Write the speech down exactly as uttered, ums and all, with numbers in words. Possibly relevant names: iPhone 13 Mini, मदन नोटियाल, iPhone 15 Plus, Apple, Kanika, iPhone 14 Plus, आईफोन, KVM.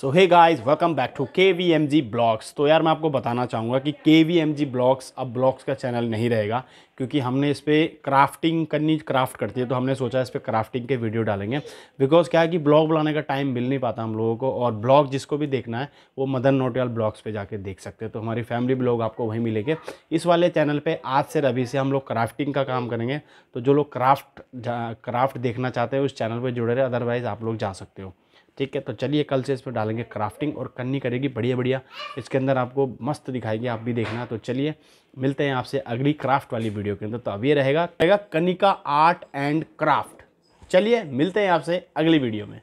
So hey guys, welcome back to K V M G blogs. तो यार मैं आपको बताना चाहूँगा कि K V M G blogs अब ब्लॉग्स का चैनल नहीं रहेगा, क्योंकि हमने इस पर क्राफ्टिंग करनी क्राफ्ट करती है, तो हमने सोचा इस पर क्राफ्टिंग के वीडियो डालेंगे। बिकॉज क्या है कि ब्लॉग बनाने का टाइम मिल नहीं पाता हम लोगों को, और ब्लॉग जिसको भी देखना है वो मदन नोटियाल ब्लॉग्स पे जाके देख सकते हैं। तो हमारी फैमिली ब्लॉग आपको वहीं मिलेंगे। इस वाले चैनल पर आज से रवि से हम लोग क्राफ्टिंग का काम करेंगे, तो जो लोग क्राफ्ट क्राफ्ट देखना चाहते हैं उस चैनल पर जुड़े रहे, अदरवाइज़ आप लोग जा सकते हो। ठीक है, तो चलिए कल से इस पर डालेंगे क्राफ्टिंग, और कन्नी करेगी बढ़िया बढ़िया इसके अंदर, आपको मस्त दिखाएगी, आप भी देखना। तो चलिए मिलते हैं आपसे अगली क्राफ्ट वाली वीडियो के अंदर। तो अब ये रहेगा रहेगा कनिका आर्ट एंड क्राफ्ट। चलिए मिलते हैं आपसे अगली वीडियो में।